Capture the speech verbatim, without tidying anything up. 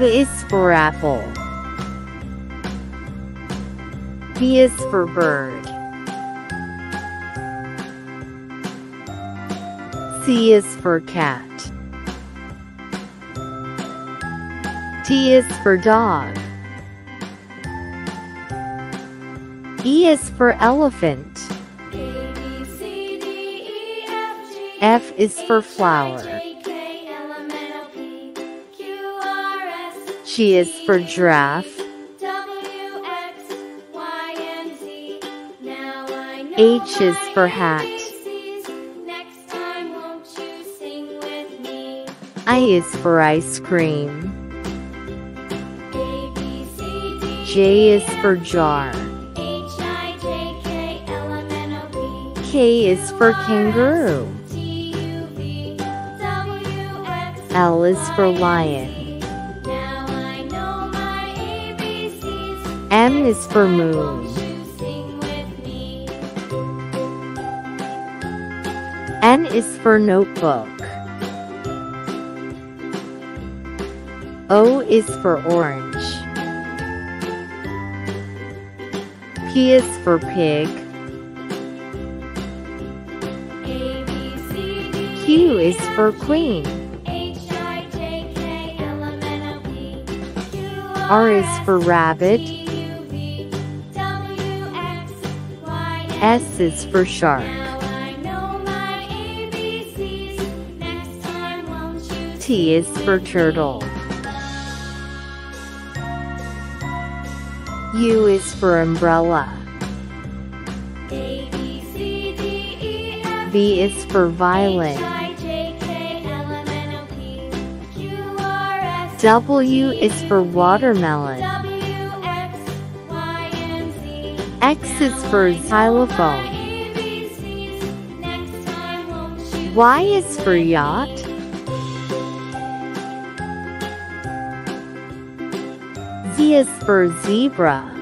A is for apple. B is for bird. C is for cat. D is for dog. E is for elephant. A, B, C, D, E, F, G, F is for flower. G is for giraffe. H is for hat. I is for ice cream. J is for jar. K is for kangaroo. L is for lion. M is for moon. N is for notebook. O is for orange. P is for pig. Q is for queen. R is for rabbit. S is for shark. T is for turtle. U is for umbrella. V is for violin. W is for watermelon. X is for xylophone. Y is for yacht. Z is for zebra.